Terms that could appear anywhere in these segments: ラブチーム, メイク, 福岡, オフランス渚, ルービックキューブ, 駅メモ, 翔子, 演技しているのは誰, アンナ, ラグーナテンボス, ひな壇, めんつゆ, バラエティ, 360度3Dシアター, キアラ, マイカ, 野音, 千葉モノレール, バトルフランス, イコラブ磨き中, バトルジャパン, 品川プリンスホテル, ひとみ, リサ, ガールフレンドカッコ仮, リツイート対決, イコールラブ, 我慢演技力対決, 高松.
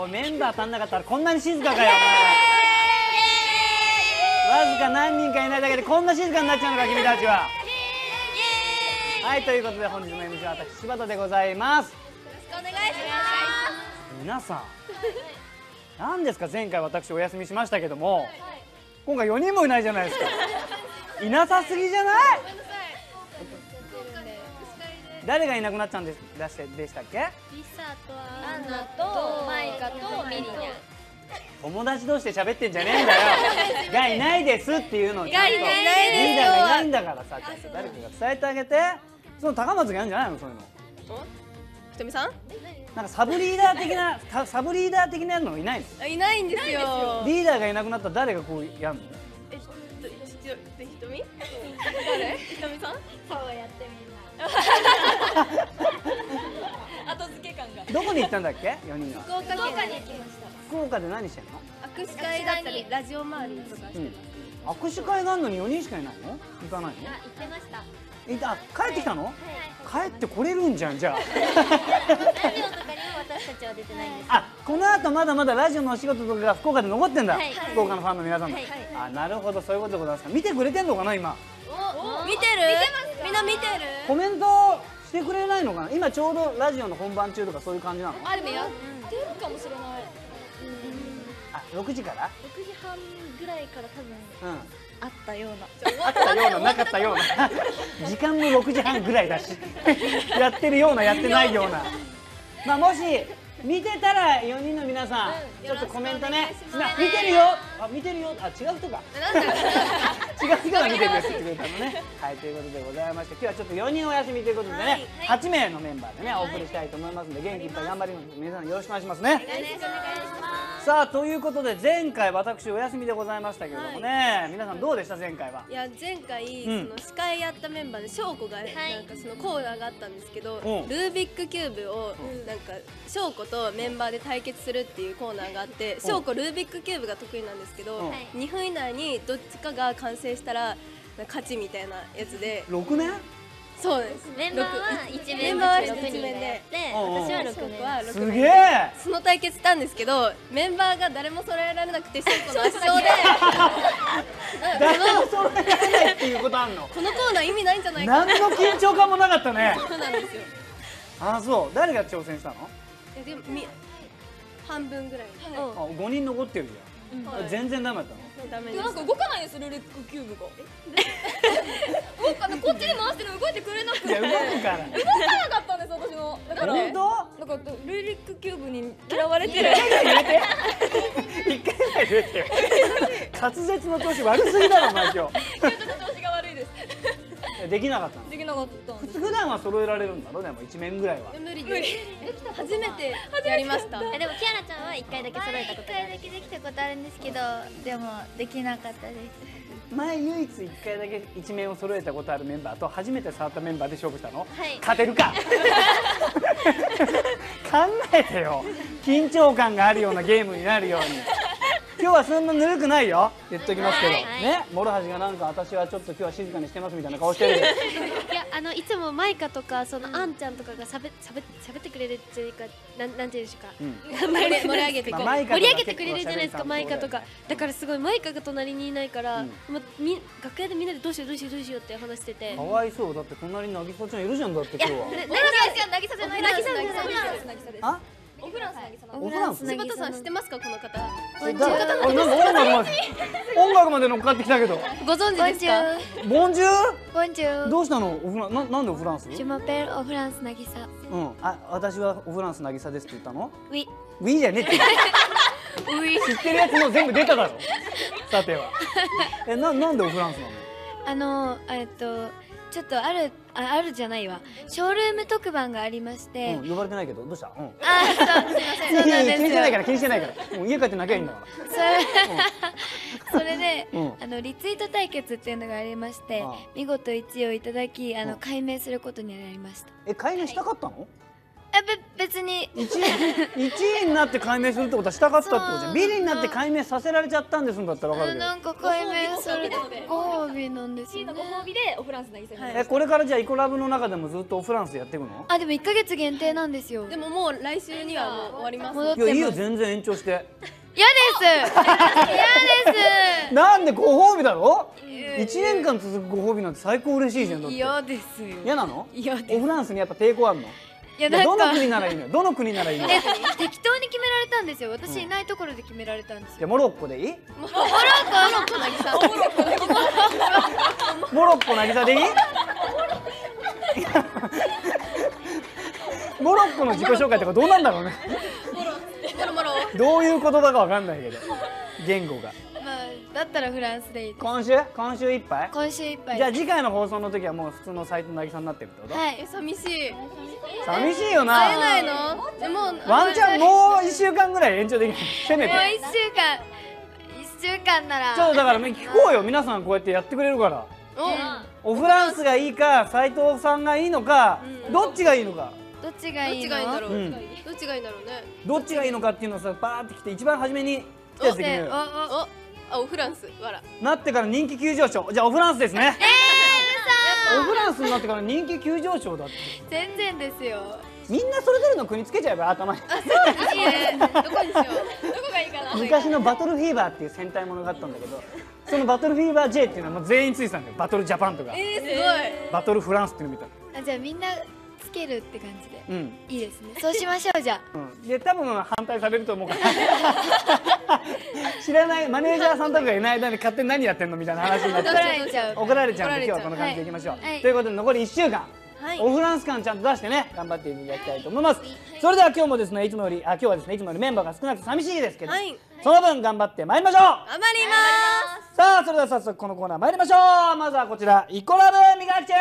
おい、メンバー足んなかったらこんなに静かかよ。わずか何人かいないだけでこんな静かになっちゃうのか、君たちは。はい、ということで本日の MC は私柴田でございます。よろしくお願いします。皆さん何ですか、前回私お休みしましたけども、今回4人もいないじゃないですか。いなさすぎじゃない？誰がいなくなっちゃうんでしたっけ？リサとアンナとマイカとミリニャ。友達同士で喋ってんじゃねえんだよ。がいないですっていうのをちゃんとリーダーがいないんだからさ、ちゃんと誰かが伝えてあげて。その高松がやるんじゃないの、そういうの。ひとみさん？なんかサブリーダー的なのいないの？いないんですよ。リーダーがいなくなったら誰がこうやるの？ひとみ？誰？ひとみさん？そうやってみる。後付け感が。どこに行ったんだっけ、4人は。福岡に行きました。福岡で何してんの？握手会だったりラジオ周りとかしてます。握手会があるのに4人しかいないの？行かないの？行ってました。あ、帰ってきたの？帰ってこれるんじゃん、じゃあ。ラジオとかにも私たちは出てないんです。あ、この後まだまだラジオのお仕事とかが福岡で残ってんだ。福岡のファンの皆さんも。あ、なるほど、そういうことでございます。見てくれてんのかな、今。見てる？みんな見てる？コメントしてくれないのかな。今ちょうどラジオの本番中とかそういう感じなの？あるね、やってるかもしれない。あ、6時から？ 6 時半ぐらいから多分あったような、あったような、なかったような。時間も6時半ぐらいだし、やってるようなやってないような。まあもし見てたら4人の皆さん、ちょっとコメントね。見てるよ、あ、見てるよ、あ、違う人か、違う人が見てるやつってくれたのね。はい、ということでございまして、今日はちょっと4人お休みということでね、8名のメンバーでねお送りしたいと思いますので、元気いっぱい頑張りますので皆さんよろしくお願いしますね。よろしくお願いします。さあ、ということで前回私お休みでございましたけれどもね、皆さんどうでした？前回は。いや、前回その司会やったメンバーで翔子がなんかそのコーナーがあったんですけど、ルービックキューブをなんか翔子とメンバーで対決するっていうコーナーがあって、翔子ルービックキューブが得意なんですけど、2分以内にどっちかが完成したら勝ちみたいなやつで。6名？そうです。メンバーは1名、メンバーは1名で、私は6名。すげえ。その対決したんですけど、メンバーが誰も揃えられなくて、翔子の圧勝で。誰も揃えられないっていうことあんの？このコーナー意味ないんじゃないかな。何の緊張感もなかったね。そうなんですよ。あ、そう。誰が挑戦したの？でも半分ぐらい。あ、5人残ってるじゃん。全然ダメだったの？なんか動かないです、ルービックキューブが。こっちに回してる動いてくれなくて。動かなかったんです、私も。だからなんかルービックキューブに嫌われてる。1回ぐらい揺れてよ。滑舌の調子悪すぎだろお前、今日。今日ちょっと調子が悪いです。できなかったの？できなかったんです。普段は揃えられるんだろうね、1面ぐらいは。無理です。初めてやりました。でもキアラちゃんは1回だけ揃えたこと。1回だけできたことあるんですけど、でもできなかったです。前唯一1回だけ1面を揃えたことあるメンバーと初めて触ったメンバーで勝負したの。勝てるか。考えてよ、緊張感があるようなゲームになるように。今日はそんなぬるくないよ、言っときますけどね。諸橋がなんか私はちょっと今日は静かにしてますみたいな顔してる。いや、いつもマイカとかそのあんちゃんとかがしゃべってくれるっていうか、なんていうんでしょうか、盛り上げてくれるじゃないですか、マイカとか。だからすごいマイカが隣にいないから、楽屋でみんなでどうしようどうしようどうしようって話してて。かわいそうだって、隣に渚ちゃんいるじゃん。だって今日は。渚じゃない。渚。オフランス渚さん。柴田さん知ってますか、この方。音楽まで乗っかってきたけど。ご存知ですか。ボンジュー。ボンジュー。どうしたの、なんでオフランス？ジュマペルオフランス渚。うん、あ、私はオフランス渚ですって言ったの？ウィ。ウィじゃねって。知ってるやつも全部出ただろ。さては。え、なんでオフランスなの？ちょっとあるじゃないわ、ショールーム特番がありまして。呼ばれてないけどどうした？ああ、すいません。気にしてないからもう家帰って泣けばいいんだから。それでリツイート対決っていうのがありまして、見事1位をいただき、改名することになりました。え、改名したかったの？別に1位になって解明するってことはしたかったってことじゃん。ビリになって解明させられちゃったんですんだったら分かるけど、なんか解明するご褒美なんですよね。ご褒美でオフランス渚に。これからじゃあイコラブの中でもずっとオフランスやっていくの？あ、でも1ヶ月限定なんですよ。でももう来週にはもう終わります。いやいいよ、全然延長して。嫌です嫌です。なんでご褒美だろ。1年間続くご褒美なんて最高嬉しいじゃん。嫌ですよ。嫌なの？オフランスにやっぱ抵抗あるの？いや、どの国ならいいのよ。どの国ならいいのよ。適当に決められたんですよ。私いないところで決められたんですよ。じゃモロッコでいい？モロッコ渚。モロッコ渚でいい？モロッコの自己紹介とかどうなんだろうね。どういうことだかわかんないけど、言語が。だったらフランスでいい。今週いっぱい。今週いっぱい。じゃあ次回の放送の時はもう普通の斉藤渚になってるってこと。はい。寂しい。寂しいよな。会えないの？もうワンチャンもう1週間ぐらい延長できる。せめて。もう1週間なら。そうだから聞こうよ、皆さんこうやってやってくれるから。オフランスがいいか斉藤さんがいいのか、どっちがいいのか。どっちがいいんだろう。どっちがいいんだろうね。どっちがいいのかっていうのをさ、バーってきて一番初めに来たやつで決めよう。オフランスなってから人気急上昇。じゃあオフランスですね。オフランスになってから人気急上昇だって。全然ですよ。みんなそれぞれの国つけちゃえば頭に。あ、そうですね。どこにしよう、どこがいいかな。昔のバトルフィーバーっていう戦隊ものがあったんだけど、そのバトルフィーバー J っていうのはもう全員ついてたんだよ。バトルジャパンとか、すごいバトルフランスっていうの見た。あ、じゃあみんなつけるって感じで、うん、いいですね。そうしましょう。じゃあ、いや多分反対されると思うから。知らないマネージャーさんとかがいない間に勝手に何やってんのみたいな話になって怒られちゃう。今日はこの感じでいきましょう、ということで残り1週間、オフランス感ちゃんと出してね、頑張っていただきたいと思います。それでは今日もですね、いつもよりメンバーが少なく寂しいですけど、その分頑張ってまいりましょう。頑張ります。さあそれでは早速このコーナー参りましょう。まずはこちら、イコラブ磨き中。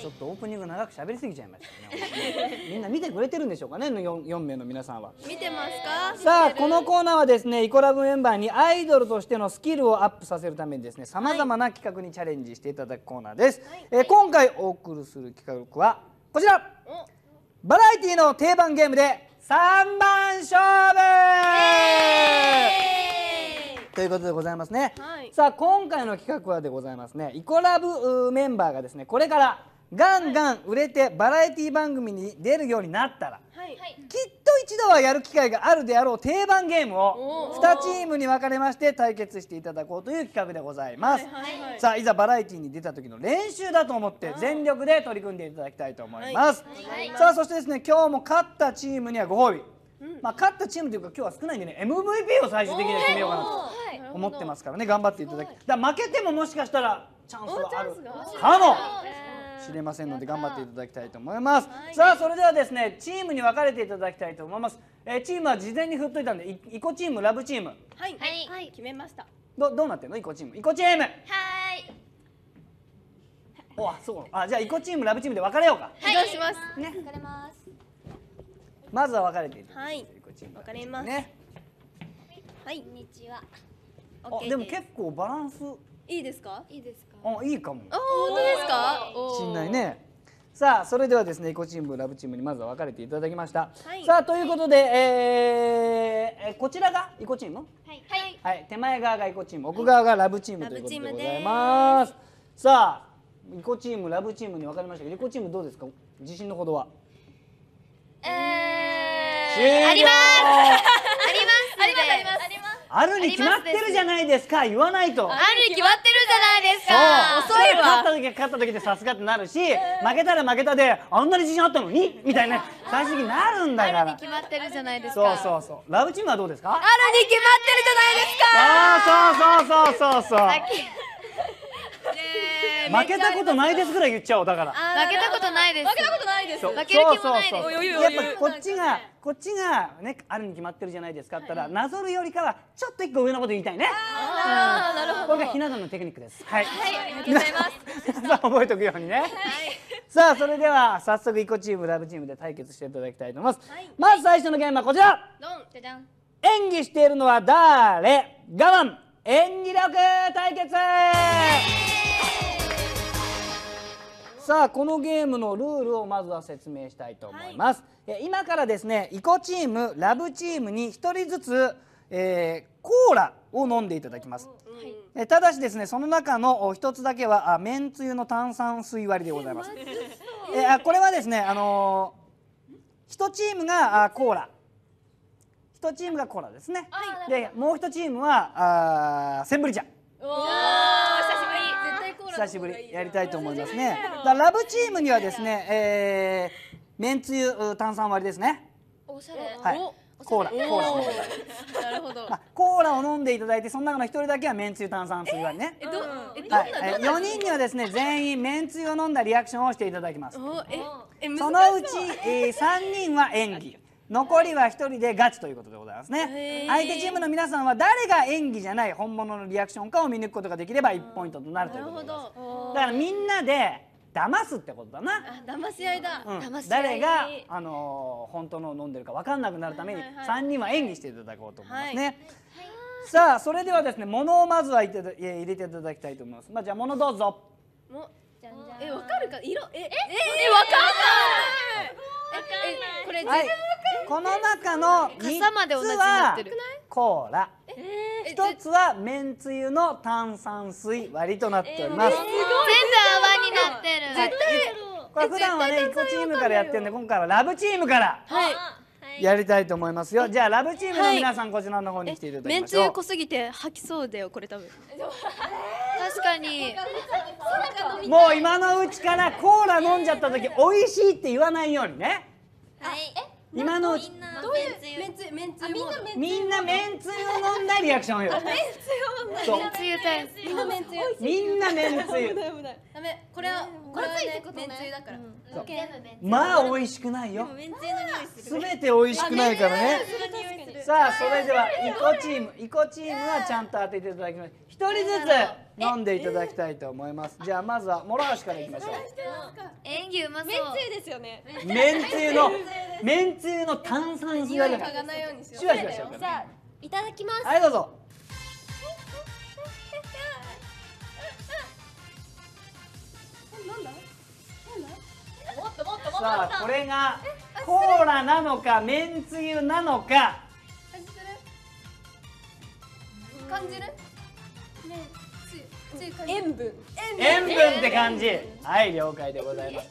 ちょっとオープニング長く喋りすぎちゃいましたね。みんな見てくれてるんでしょうかね。4名の皆さんは見てますか。さあこのコーナーはですね、イコラブメンバーにアイドルとしてのスキルをアップさせるためにですね、さまざまな企画にチャレンジしていただくコーナーです。今回お送りする企画はこちら、バラエティの定番ゲームで3番勝負ということでございますね。さあ今回の企画はでございますね、イコラブメンバーがですね、これからガンガン売れてバラエティ番組に出るようになったら、きっと一度はやる機会があるであろう定番ゲームを2チームに分かれまして対決していただこうという企画でございます。さあいざバラエティに出た時の練習だと思って全力で取り組んでいただきたいと思います。さあそしてですね、今日も勝ったチームにはご褒美、勝ったチームというか今日は少ないんでね、 MVP を最終的に決めようかなと思ってますからね、頑張っていただきたい。負けてももしかしたらチャンスはあるかも知れませんので頑張っていただきたいと思います。さあそれではですね、チームに分かれていただきたいと思います。チームは事前に振っといたんで、イコチーム、ラブチーム。はいはい、決めました。どうなってんのイコチーム？イコチーム。はい。お、そう。あ、じゃあイコチーム、ラブチームで分かれようか。移動します。ね。分かれます。まずは分かれていただきます。はい。イコチーム。分かれます。ね。はい。こんにちは。あ、でも結構バランス。いいですか？いいですか？あ、いいかも。あ、本当ですか？しんないね。さあそれではですね、イコチーム、ラブチームにまずは分かれていただきました。さあということで、こちらがイコチーム？はいはい。手前側がイコチーム、奥側がラブチームということでございます。さあイコチーム、ラブチームに分かれましたけど、イコチームどうですか？自信のほどは？あります。あるに決まってるじゃないですか。言わないと。あるに決まってるじゃないですか。そういえば勝った時でさすがってなるし、負けたら負けたであんなに自信あったのにみたいな最終的になるんだから。あるに決まってるじゃないですか。そうそうそう。ラブチームはどうですか。あるに決まってるじゃないですか。そう負けたことないですぐらい言っちゃおう。だから負けたことないです。負けたことないです。負ける気もないです。やっぱこっちがね、あるに決まってるじゃないですかったら、なぞるよりかはちょっと1個上のこと言いたいね。ああ、なるほど。これがひな壇のテクニックです。はい。ありがとうございます。さあ覚えておくようにね。さあそれでは早速イコチーム、ラブチームで対決していただきたいと思います。まず最初のゲームはこちら。演技しているのは誰？我慢演技力対決。さあこのゲームのルールをまずは説明したいと思います、はい、今からですねイコチームラブチームに1人ずつ、コーラを飲んでいただきます、はい、ただしですねその中の1つだけはめんつゆの炭酸水割りでございますこれはですね1チームがコーラ1チームがコーラですね、はい、でもう1チームはセンブリ茶久しぶりやりたいと思いますね。だラブチームにはですね、めんつゆ炭酸割りですね。おしゃれ。はい。コーラ。なるほど。コーラを飲んでいただいて、その中の一人だけはめんつゆ炭酸水割りね。はい。4人にはですね、全員めんつゆを飲んだリアクションをしていただきます。そのうち3人は演技。残りは1人でガチということでございますね。相手チームの皆さんは誰が演技じゃない本物のリアクションかを見抜くことができれば1ポイントとなるということです。だからみんなで騙すってことだな。騙し合いだ。誰が本当のを飲んでるか分かんなくなるために3人は演技していただこうと思いますね。さあそれではですね物をまずは入れていただきたいと思います。まあじゃあ物どうぞ。分かるか色分かんない。この中の3つはコーラ、1つはめんつゆの炭酸水割りとなっております。全部泡になってる。絶対これ普段はねイコチームからやってるんで今回はラブチームからやりたいと思いますよ。じゃあラブチームの皆さんこちらの方に来ていただきましょう。めんつゆ濃すぎて吐きそうだよこれ多分。確かに。もう今のうちからコーラ飲んじゃった時美味しいって言わないようにね。はい。今のうちみんなめんつゆ飲んだリアクションよ。みんなめんつゆ。これはめんつゆだから。まあ美味しくないよ。すべて美味しくないからね。さあそれではイコチームはちゃんと当てていただきまして一人ずつ飲んでいただきたいと思います。じゃあまずは諸橋からいきましょう。演技うまそう。めんつゆですよね。めんつゆの炭酸水割りだから。シュワシュワしちゃうから。さあいただきます。はいどうぞ。さあこれがコーラなのかめんつゆなのか。感じる？塩分って感じ。はい了解でございます。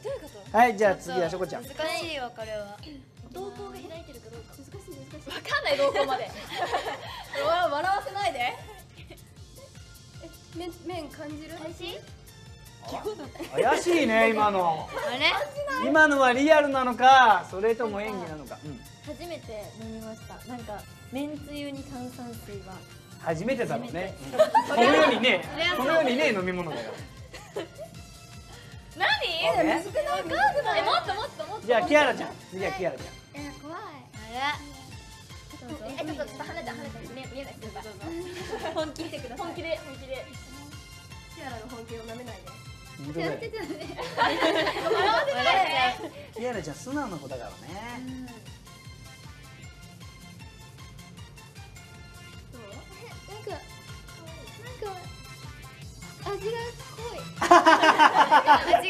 はいじゃあ次はしょこちゃん。難しいわこれは。瞳孔が開いてるかどうか。難しい。わかんない瞳孔まで。笑わせないで。麺感じる？怪しい？怪しいね今の。あれ？今のはリアルなのかそれとも演技なのか。初めて飲みました。なんか麺つゆに炭酸水は。初めてだろうね。このようにね飲み物だよ。何？難しくない？もっと。じゃあキアラちゃん。怖い。あれ。ちょっと離れた見えない。本気で。キアラの本気を舐めないで。キアラちゃん素直な子だからね。味がね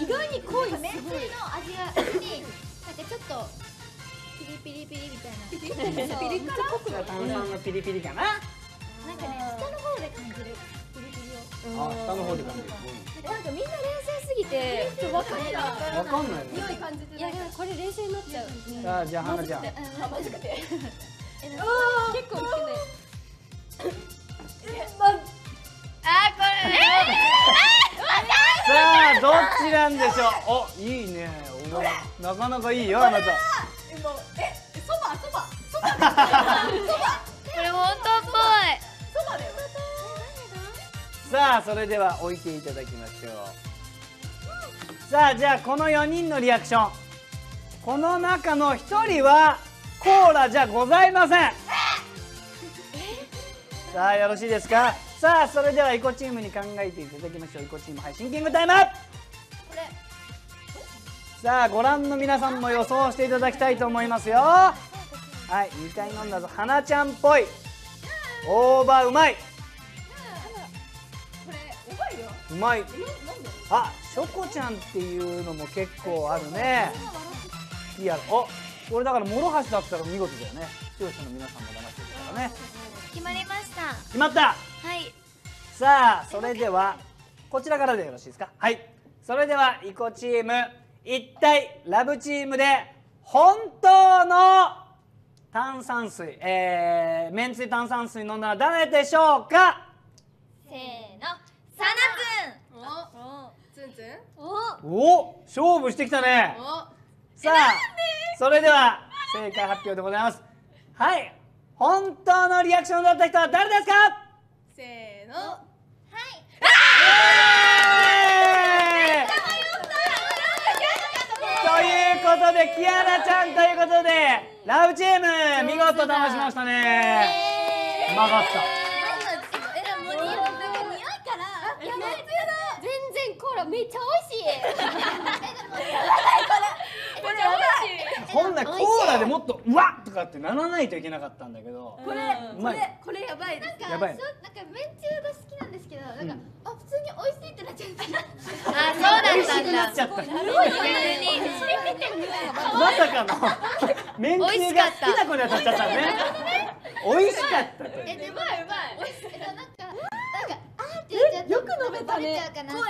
意外に濃い。めんつゆの味がになんかちょっとピリピリピリみたいな。ピリ辛濃くな炭酸のピリピリかな。なんかね下の方で感じるピリピリを。下の方で感じる。なんかみんな冷静すぎてちょっとわかんない。匂い感じてる。いやでもこれ冷静になっちゃう。さあじゃあ花ちゃん。まずくて。結構いくね。さあどっちなんでしょう。おいいね。なかなかいいよあなた。そば。これ本当っぽい。そばだよ。さあそれでは置いていただきましょう。さあじゃあこの4人のリアクション。この中の1人はコーラじゃございません。さあよろしいですか。さあそれではイコチームに考えていただきましょう。イコチームシンキングタイム。さあご覧の皆さんも予想していただきたいと思いますよ。はい2回飲んだぞ。花ちゃんっぽい。大葉うまい。これうまいよ。ううまい。あ、ショコちゃんっていうのも結構あるね。いいやろ。お、俺だから諸橋だったら見事だよね。視聴者の皆さんも騙してるからね。決まりました。決まった。はい。さあ、それではこちらからでよろしいですか。はい。それではイコチーム一体ラブチームで本当の炭酸水、めんつゆ炭酸水飲んだら誰でしょうか。せーの、さなくん。お、つんつん。お、勝負してきたね。さあ、それでは正解発表でございます。はい、本当のリアクションだった人は誰ですか。せーの、はい。ということでキアラちゃんということで。ラブチーム見事騙しましたね。うまかった。えらもう匂いから。やばい。全然コーラめっちゃ美味しい。こんなコーラでもっとうわっとかってならないといけなかったんだけど。これやばい。なんかめんつゆが好きなんですけど、なんかあ普通に美味しいってなっちゃった。あそうだったんだ。すごいね。まさかの。めんつゆが好きな子に当たっちゃったね。美味しかった。え、うまいうまい。なんかあって言っちゃった。よく飲めたね。濃い。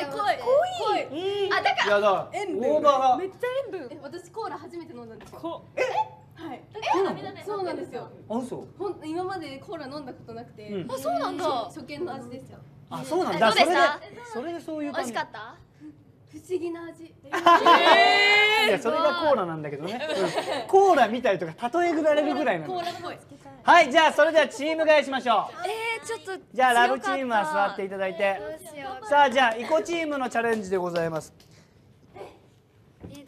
あ、だから塩分がめっちゃ塩分。私コーラ初めて飲んだんですよ。はい。そうなんですよ。あ、そう。今までコーラ飲んだことなくて。あ、そうなんだ。初見の味ですよ。あ、そうなんだ。それでそういう感じ。美味しかった。不思議な味。いやそれがコーラなんだけどね。コーラみたいとか例えぐられるぐらいなの。はいじゃあそれではチーム替えしましょう。ちょっとじゃあラブチームは座っていただいて。さあじゃあイコチームのチャレンジでございます。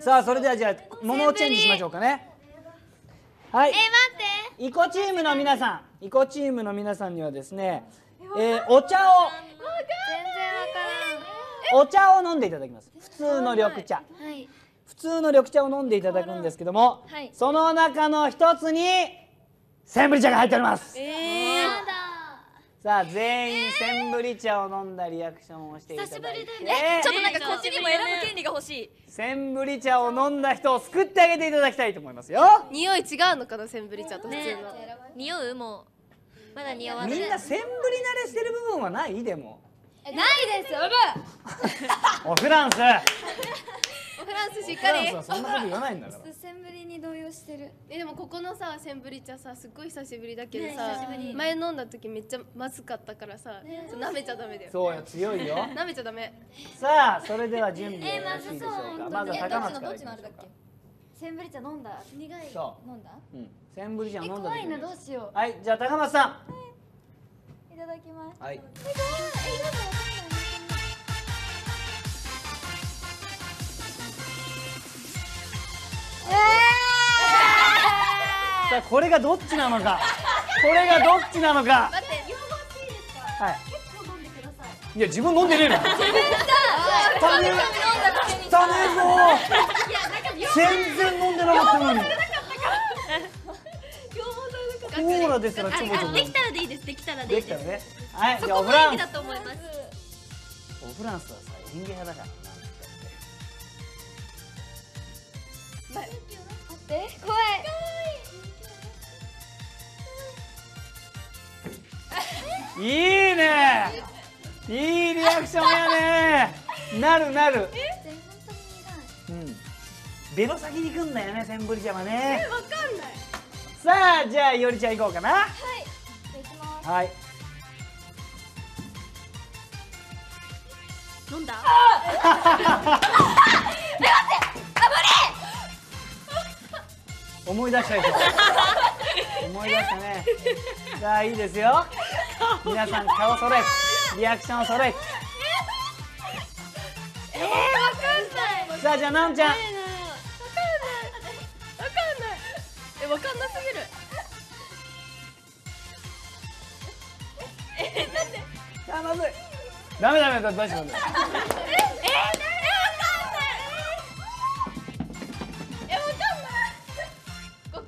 さあそれではじゃあ桃をチェンジしましょうかね。はい。待って。イコチームの皆さんにはですね、お茶を。お茶を飲んでいただきます。普通の緑茶。普通の緑茶を飲んでいただくんですけども、その中の一つにセンブリ茶が入っております。さあ全員センブリ茶を飲んだリアクションをしていただいて、ちょっとなんかこっちにも選ぶ権利が欲しい。センブリ茶を飲んだ人を救ってあげていただきたいと思いますよ。匂い違うのかなセンブリ茶と普通の。匂うもまだ匂わない。みんなセンブリ慣れしてる部分はないでも。ないですよ。オフランス。オフランスしっかり。そんなこと言わないんだから。センブリに動揺してる。でもここのさセンブリ茶さすっごい久しぶりだけどさ、前飲んだ時めっちゃまずかったからさ、舐めちゃダメだよ。そうや強いよ。舐めちゃダメ。さあそれでは準備よろしいでしょうか。まず高松からいきましょうか。センブリ茶飲んだ。苦い。飲んだ？うん。センブリ茶飲んだ。怖いなどうしよう。はいじゃあ高松さん。いただきます。はい。さあこれがどっちなのか。待って、両方いいですか。はい。結構飲んでください。いや自分飲んでねえの。自分が。飲んだ時に。だねぞ。全然飲んでなかったのに。コーラですらちょぼちょぼ。できたらでいいです。できたらね。はい。じゃあオフランス。オフランスはさ、人間派だから。待って、怖い。いいね。いいリアクションやね。なる。うん。ベロ先に行くんだよね、センブリ茶はね。わかんない。さあ、じゃあいおりちゃん行こうかな。はい。行きます。はい。飲んだ。思い出したでしょ。思い出したね。さあいいですよ。皆さん顔揃え、リアクション揃え。わかんない。さあじゃあなおちゃん。わかんなすぎる。あ、まずい。ダメ大丈夫なんだ。わかんない。ごく。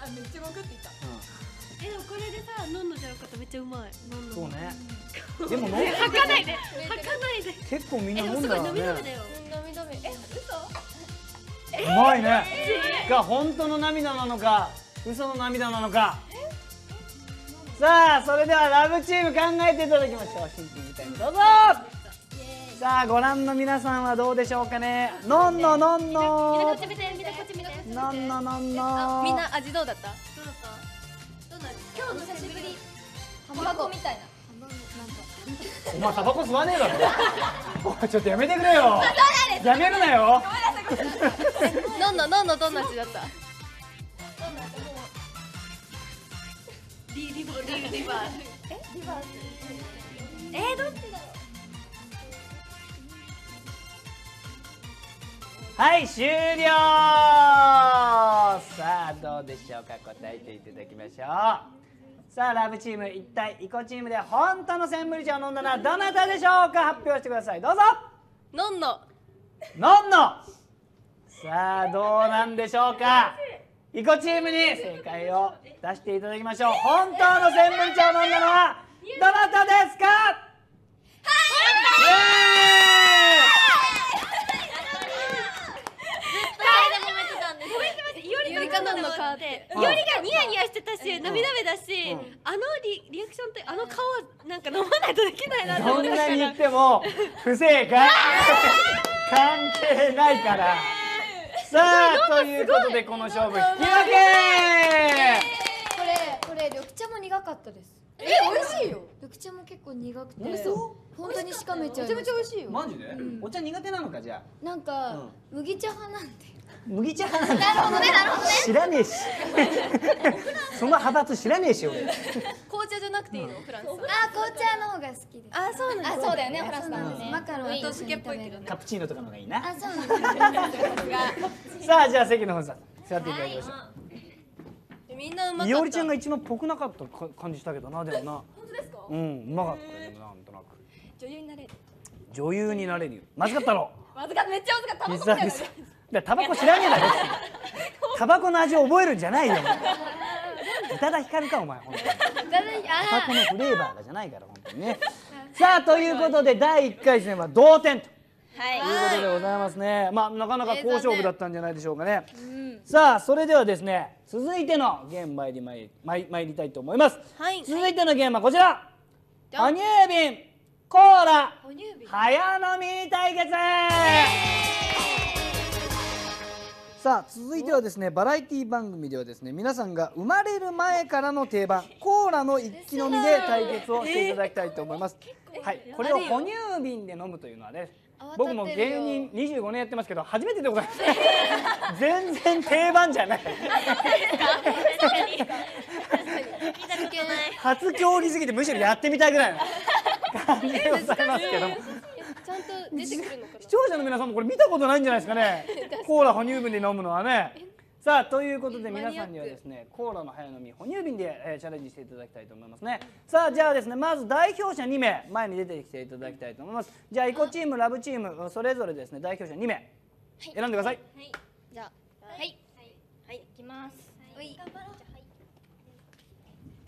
あ、めっちゃごくって言った。でもここれでさ、飲んのじゃう方めっちゃうまい。そうね。でもね、吐かないで、吐かないで。結構みんな飲んだよね。え、嘘？うまいね。が本当の涙なのか、嘘の涙なのか。さあ、それではラブチーム考えていただきましょう。シンキングタイムどうぞ。さあ、ご覧の皆さんはどうでしょうかね。のんののんの。のんののんの。みんな味どうだった？今日の久しぶり。卵みたいな。お前タバコ吸わねえだろ。おい、ちょっとやめてくれよ。やめるなよ。のんののんのどんな味だった？どっちだろう。はい、終了。さあ、どうでしょうか、答えていただきましょう。さあ、ラブチーム、一体イコチームで本当のセンブリ茶を飲んだのはどなたでしょうか。発表してください、どうぞ。のんののんの。さあ、どうなんでしょうか。イコチームに正解を出していただきましょう。本当のセンブリ茶を飲んだのはどなたですか？はい、いかなのかって。よりがニヤニヤしてたし、涙目だし、あのリアクションってあの顔はなんか飲まないとできないなと思って。そんなに言っても不正解。関係ないから。さあ、ということでこの勝負引き分け。これ緑茶も苦かったです。美味しいよ。緑茶も結構苦くて、本当にしかめちゃう。めちゃめちゃ美味しいよ。マジで？お茶苦手なのかじゃあ。なんか麦茶派なんで。麦茶派なんで。なるほどね、なるほどね。知らねえし。その派閥知らねえし俺。紅茶じゃなくていいの？フランス。あ、紅茶の方が好きです。あ、そうなん。あ、そうだよね、フランスなんでね。マカロンとスケっぽいけどね。カプチーノとかの方がいいな。あ、そうなんです。さあ、じゃあ席の方さ座っていただきましょう。みんなうまかった。いおりちゃんが一番ぽくなかった感じしたけどな、でもな。本当ですか？うん、うまかったよ、でもなんとなく。女優になれる。女優になれるよ。まずかったろ。まずかった、めっちゃまずかった。タバコみたいな。いや、タバコ知らねえだろ。タバコの味を覚えるんじゃないよ。宇多田ヒカルか、お前、本当に。タバコのフレーバーじゃないから、本当にね。さあ、ということで、第1回戦は同点と。はい。ということでございますね。まあ、なかなか好勝負だったんじゃないでしょうかね。さあ、それではですね。続いてのゲーム参りたいと思います。はい、続いてのゲームはこちら。哺乳瓶コーラ早飲み対決。さあ、続いてはですね、バラエティ番組ではですね、皆さんが生まれる前からの定番コーラの一気飲みで対決をしていただきたいと思います。はい、これを哺乳瓶で飲むというのはね。僕も芸人25年やってますけど初めてでございます。全然定番じゃない。初競技すぎてむしろやってみたいぐらいの感じでございますけども。ちゃんと出てくるのかな。視聴者の皆さんもこれ見たことないんじゃないですかね。コーラ哺乳瓶で飲むのはね。さあ、ということで皆さんにはですね、コーラの早飲み哺乳瓶でチャレンジしていただきたいと思いますね。さあ、じゃあですね、まず代表者2名前に出てきていただきたいと思います。じゃあイコチーム、ラブチームそれぞれですね、代表者2名選んでください。はい、じゃあ、はいはい、いきます。おい、頑張ろう。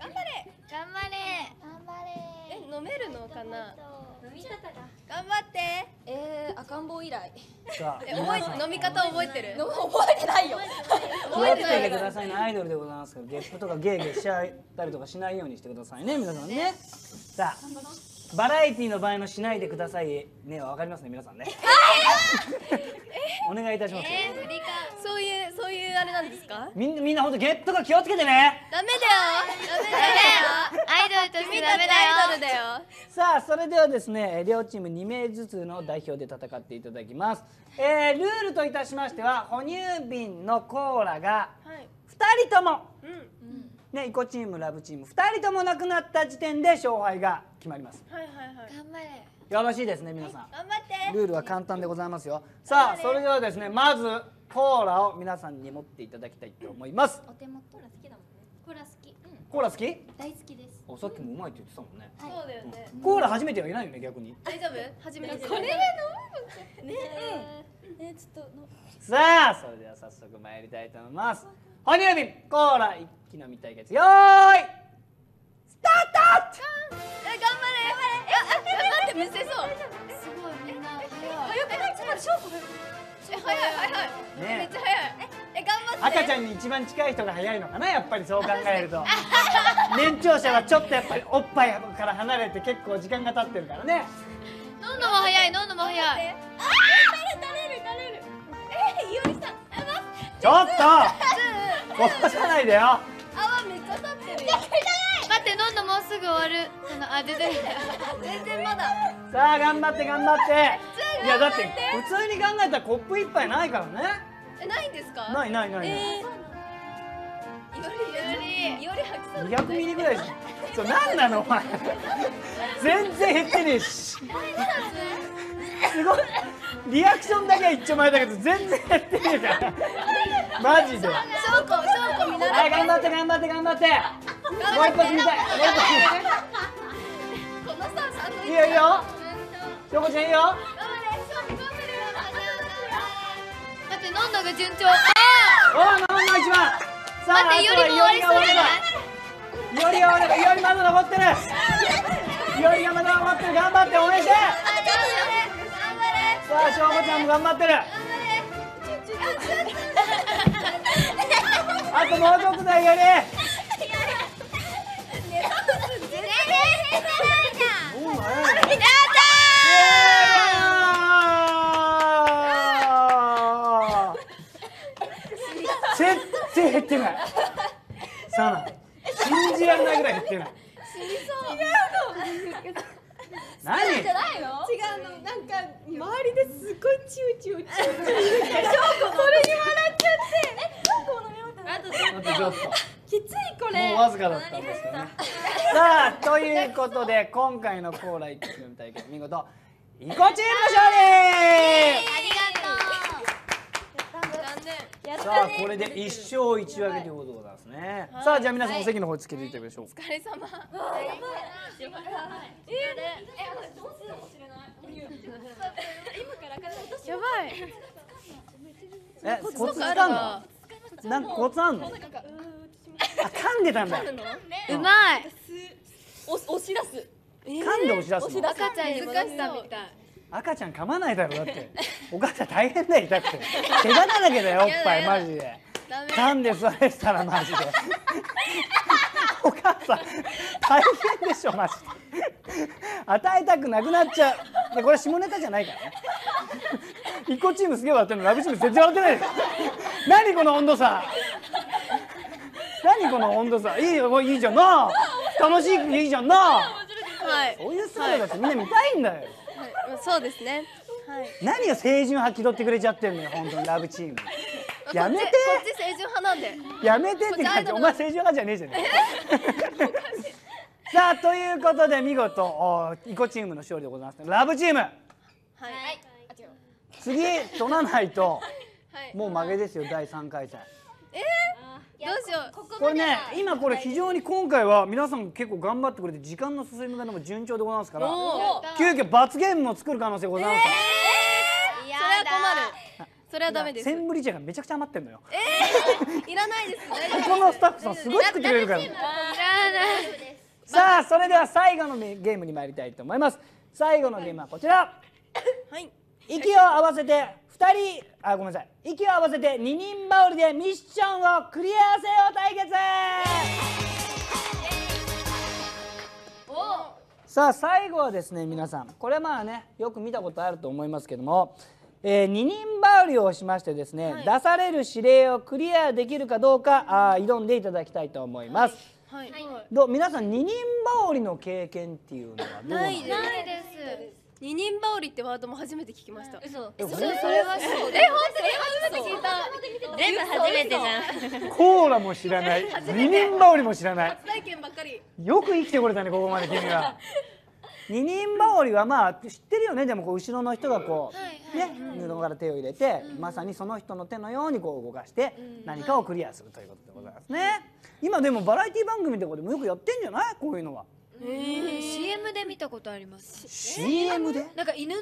頑張れ頑張れ頑張れ。え、飲めるのかな。飲み方が頑張って。赤ん坊以来。飲み方覚えてる？覚えてないよ。覚えてない。気をつけてくださいね。アイドルでございますから、ゲップとかゲーゲーしちゃったりとかしないようにしてくださいね、皆さんね。さあ、バラエティの場合のしないでくださいねはわかりますね、皆さんね。お願いいたします。そういうあれなんですか？みんな本当ゲップとか気をつけてね。ダメだよ。アイドルとしてダメだよ。さあ、それではですね、両チーム2名ずつの代表で戦っていただきます。ルールといたしましては、哺乳瓶のコーラが2人とも、ね、イコチーム、ラブチーム2人ともなくなった時点で勝敗が決まります。はいはいはい。頑張れ。よろしいですね、皆さん。頑張って。ルールは簡単でございますよ。さあ、それではですね、まずコーラを皆さんに持っていただきたいと思います。お手元。コーラ好きだもんね。コーラ好き。コーラ好き？大好きです。あ、さっきもうまいって言ってたもんね。そうだよね。コーラ初めてはいないよね、逆に。大丈夫？初めて。これで飲むの？ねえ。ねえ、ちょっと。さあ、それでは早速参りたいと思います。哺乳瓶コーラ一気飲み対決。よーい。一番近い人が早いのかな、やっぱりそう考えると。年長者はちょっとやっぱりおっぱいから離れて結構時間が経ってるからね。飲んだも早い、飲んだも早い。ああ、垂れる。いおりさん、ちょっと起こさないでよ。泡めっちゃ立ってるよ。待って、飲んだもうすぐ終わる。あ、出てる。全然まだ。さあ、頑張って。いや、だって普通に考えたらコップ一杯ないからね。ないんですか？ない。より200ミリぐらいです。そう、なんなのお前。全然減ってねえし。すごい。リアクションだけは一丁前だけど全然減ってねえから。マジで。証拠見ながら。はい、頑張って。もう一発見たい。このさ、サンドイッチ。いいよ。翔子ちゃんいいよ。飲んだが順調。飲んだ一番。さあ、待って、いおりまだ残ってる。いおりがまだ残ってる。頑張って応援して。さあ、しょうこちゃんも頑張ってる。あともうちょっとだ、いおり。減ってない。さな、信じられないぐらい減ってない。違うの。何？じゃないの？違うの。なんか周りですごいチュー。それに笑っちゃって。この目元。きついこれ。もうわずかだったんですけどね。さあ、ということで今回のコーラ一気飲み対決、見事イコチームの勝利。ありがとう。さあ、これで1勝1分けということなんですね。さあ、じゃあ皆さんお席の方につけていただきましょう。お疲れ様。やばい。コツあるの？なんかコツあるの？あ、噛んでたんだ。うまい。押し出す。噛んで押し出すの。赤ちゃん難しさみたい。赤ちゃん噛まないだろ、だってお母さん大変だよ、痛くて怪我だらけだよ、おっぱいマジで噛んで座れてたらマジでお母さん大変でしょ、マジで与えたくなくなっちゃう。でこれ下ネタじゃないからね。イコチームすげえ笑ってるの、ラブチーム全然笑ってないです。何この温度差、いいよ、いいじゃんな、楽しい、いいじゃんな。そういう姿だってみんな見たいんだよ。そうですね。何を青春派気取ってくれちゃってるのよ、本当にラブチーム。やめて。こっち青春派なんで。やめてって感じ。お前青春派じゃねえじゃねえ。さあ、ということで見事イコチームの勝利でございます。ラブチーム。はい。次取らないともう負けですよ、第3回戦。どうしよう。これね、今これ非常に今回は皆さん結構頑張ってくれて時間の進み方も順調でございますから、急遽罰ゲームも作る可能性ございますから。それは困る。それはダメです。センブリ茶がめちゃくちゃ余ってんのよ。いらないです。ここのスタッフさんすごい作ってくれるから。さあ、それでは最後のゲームに参りたいと思います。最後のゲームはこちら。息を合わせて2人、あ、ごめんなさい、息を合わせて2人羽織でミッションをクリアせよ対決。さあ、最後はですね、皆さんこれまあね、よく見たことあると思いますけども、2人羽織をしましてですね、出される指令をクリアできるかどうか挑んでいただきたいと思います。どう、皆さん2人羽織の経験っていうのはどうなんですか？ないです。二人羽織ってワードも初めて聞きました。嘘。それはそう。本当に初めて聞いた。全部初めてじゃん。コーラも知らない。二人羽織も知らない。初体験ばっかり。よく生きてこれたね、ここまで君は。二人羽織はまあ知ってるよね。でもこう後ろの人がこうね、布から手を入れて、まさにその人の手のようにこう動かして何かをクリアするということでございますね。今でもバラエティ番組とかでもよくやってんじゃない？こういうのは。CM で見たことあります。 CM でなんか犬が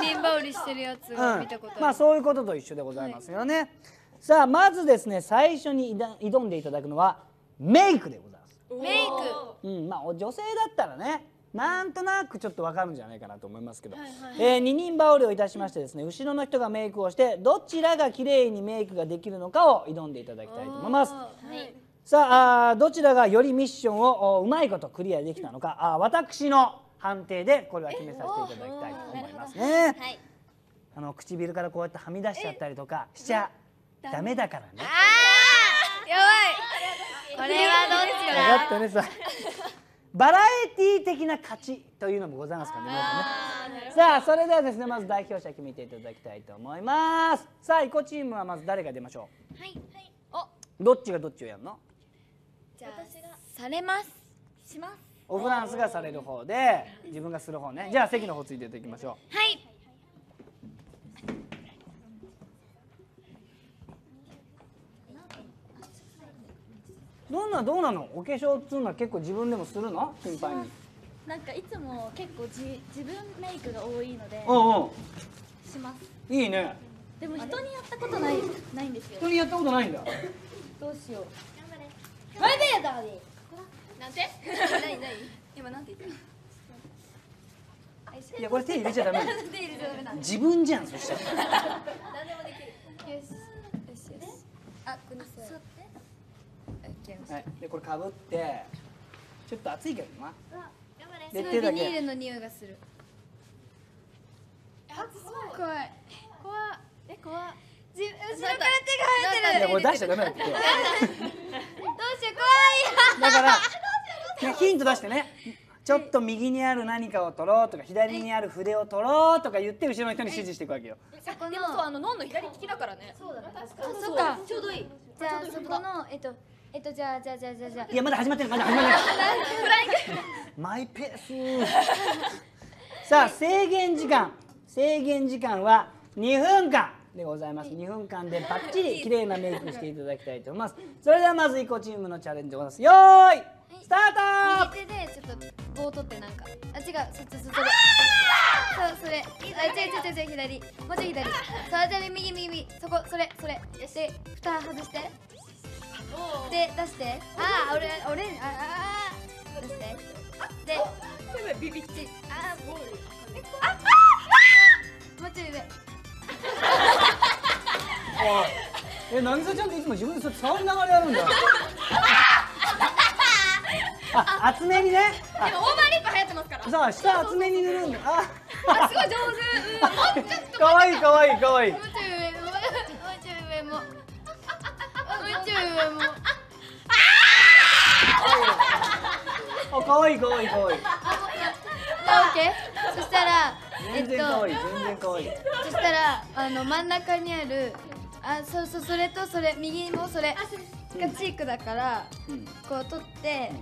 二人羽織してるやつを見たことある。まあそういうことと一緒でございますよね。さあ、まずですね、最初に挑んでいただくのはメイクでございます。メイク、まあ女性だったらね、なんとなくちょっと分かるんじゃないかなと思いますけど、二人羽織をいたしましてですね、後ろの人がメイクをしてどちらが綺麗にメイクができるのかを挑んでいただきたいと思います。さあ、どちらがよりミッションをうまいことクリアできたのか、私の判定でこれは決めさせていただきたいと思いますね。唇からこうやってはみ出しちゃったりとかしちゃダメだからね。やばい、これはどうですか。バラエティー的な勝ちというのもございますからね。さあ、それではですね、まず代表者決めていただきたいと思います。さあ、イコチームはまず誰が出ましょう。はい、どっちがどっちをやるの。じゃあ私がされますします。おフランスがされる方で自分がする方ね。じゃあ席の方ついていただきましょう。はい、どうなのお化粧っつうのは結構自分でもするの。頻繁になんかいつも結構自分メイクが多いのでします。いいね。でも人にやったことないんですよ。人にやったことないんだ。どうしよう。頑張れ。頑張れ。なんて今なんて言った。いや、これ手入れちゃダメ。自分じゃん。そしたら何でもできる。よしよしよし。あ、ここに座って。はい、でこれかぶってちょっと暑いけどな。すごいビニールの匂いがする。怖い怖い。怖い。後ろから手が生えてる。これ出しちゃダメだって。どうしよう、怖いよ。だからヒント出してね。ちょっと右にある何かを取ろうとか左にある筆を取ろうとか言って後ろの人に指示していくわけよ。でもそう、脳の左利きだからね。そうだね。確かに。ちょうどいい。じゃあそこのじゃあいや、まだ始まってない。マイペース。さあ、制限時間は2分間でございます。2分間でバッチリ綺麗なメイクしていただきたいと思います。それではまずイコチームのチャレンジでございます。よーい、スタート。右手でちょっと棒を取って、なんかあ、違う、それ違う、左、もうちょい左。左、右、そこ、それで蓋外してで、出して。ああ、俺、ああ、出して。で、ビビッチ。ああ、もうちょい上。え、なぎさちゃんっていつも自分で触りながらやるんだ。あ、厚めにね。でもオーバーリップ流行ってますから。さあ、下厚めに塗るんだ。あ、すごい上手。もうちょっと。かわいい。もうちょい上。かわいい。そしたら真ん中にある、あ、そう、それとそれ、右もそれがチークだから、こう取って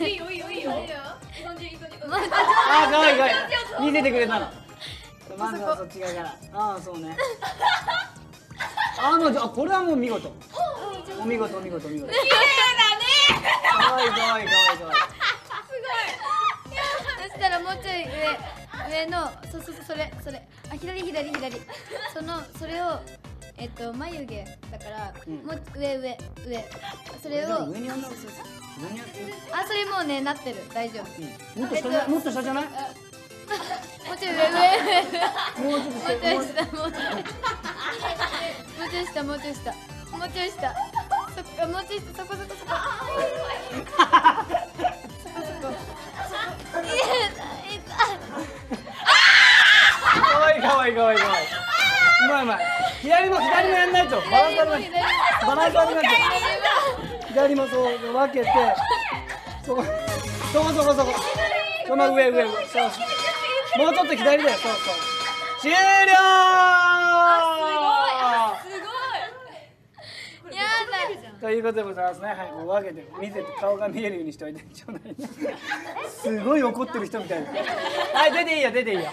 いいよ。あ、かわいい。見せてくれたの。真ん中はそっち側から。ああ、そうね。これはもう見事。お見事。かわいい。そしたらもうちょい上の、それ。あ、左。それを眉毛だからもう上。それをあ、それもうね、なってる。大丈夫。もっと下じゃない？もうちょい下。そこ。かわいい。うまい。左もやんないとバランス悪くなっちゃう。左もそう分けて、そこ。その上。もうちょっと左だよ。そう。終了。ということでございますね。はい、もう分けて見せて、顔が見えるようにしておいてちょうだいね。すごい怒ってる人みたいな。はい、出ていいよ。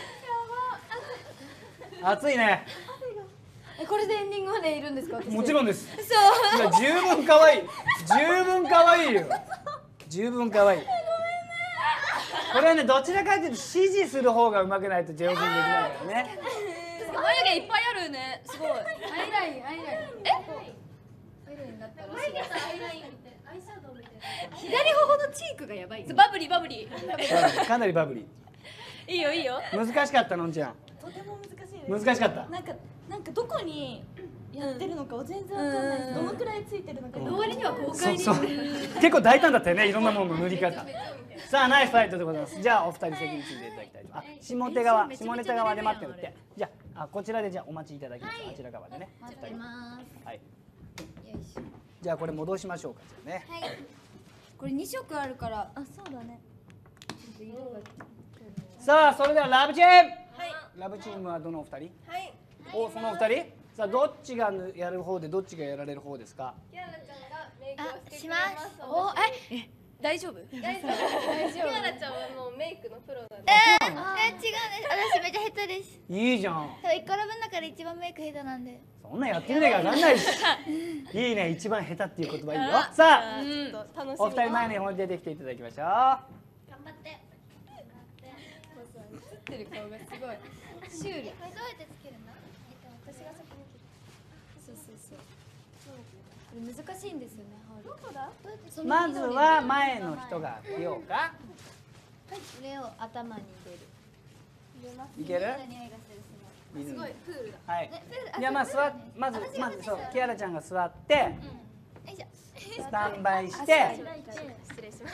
暑いね。これでエンディングまでいるんですか？もちろんです。そう。十分可愛いよ。これはね、どちらかというと指示する方がうまくないと上手にできないからね。眉毛いっぱいあるね。すごい。アイライン。え？アイラインだったら。眉毛とアイラインみたいな、アイシャドウみたいな。左頬のチークがやばい。バブリーバブリー。かなりバブリー。いいよいいよ。難しかったのんちゃん。とても難しい。難しかった。なんかどこにやってるのかを全然わかんない。どのくらいついてるのか。終わりには公開に。結構大胆だったよね。いろんなものの塗り方。さあナイスファイトでございます。じゃあお二人席についていただきたい。あ、下手側、下ネタ側で待ってるって。じゃあこちらでじゃあお待ちいただきます。あちら側でね。待ってます。はい。じゃあこれ戻しましょうかじゃね。はい。これ2色あるから。あ、そうだね。さあそれではラブチーム。はい。ラブチームはどのお二人？はい。お、そのお二人。さあどっちがやる方でどっちがやられる方ですか？キアラちゃんがメイクをしてくれます。お、え、大丈夫？大丈夫。キアラちゃんはもうメイクのプロなんで。違うんです。私めっちゃ下手です。いいじゃん。多分イコラブの中で一番メイク下手なんで。そんなやってみないからなんないし。いいね、一番下手っていう言葉いいよ。さあ、お二人前の方に出てきていただきましょう。頑張って。映ってる顔がすごい。シュール。これどうやってつけるんだ？私が先に切る。そう。難しいんですよね。どこだ？まずは前の人が開けようか。はい。これを頭に入れる。いける？すごいプールだ。はい。じゃあまずそう、キアラちゃんが座ってスタンバイして失礼しま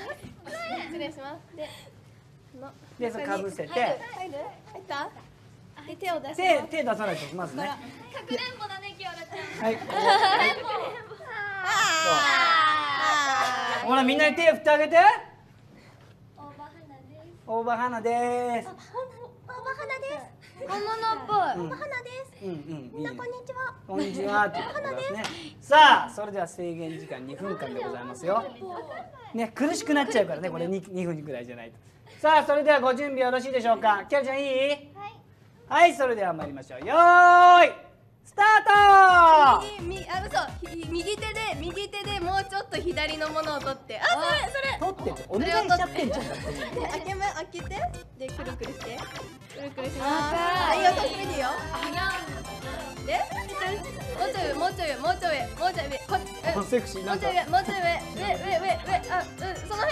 す。でそれかぶせて手出さないとまずね。かくれんぼだねキアラちゃん。はい。かくれんぼ。ああ。ほらみんなに手振ってあげて。オーバーハナです。オーバーハナです。本物っぽい。花です。みんなこんにちは。こんにちは。花です。さあ、それでは制限時間2分間でございますよ。ね、苦しくなっちゃうからね、これ2分くらいじゃないと。さあ、それではご準備よろしいでしょうか。キャラちゃんいい？はい。それでは参りましょう。よーい、スタート。右手でもうちょっと左のものを取って。あ、それ。取って。お願いしちゃってんじゃん。開けて。で、くるくるして。くるします。いいよ、進めていいよ。で、もうちょい上、こっち。もうセクシーなんか。もうちょい上、あ、その辺。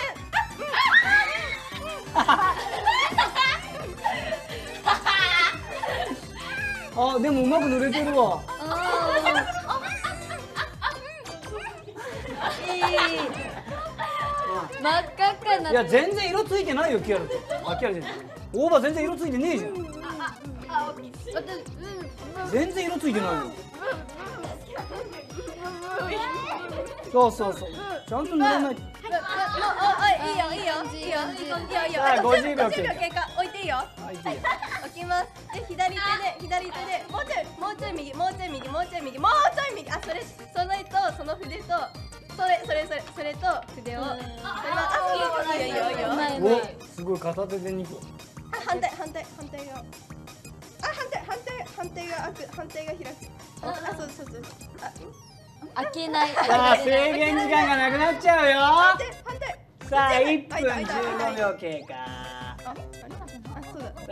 あ、でもうまく塗れてるわ。真っ赤っかになって。いや全然色ついてないよキアラちゃん。キアラちゃん。オーバー全然色ついてねえじゃん。全然色ついてないよ。そう。ちゃんと塗らない。いいよ。50秒経過。置いていいよ。置きます。で左手でもうちょい右。あ、その筆と。それと筆を。お、すごい片手で2個。あ、反対が。あ、反対が開く。あ、そう。あ、開けない。あ、制限時間がなくなっちゃうよ。反対。さあ1分15秒経過。あ、そうだ。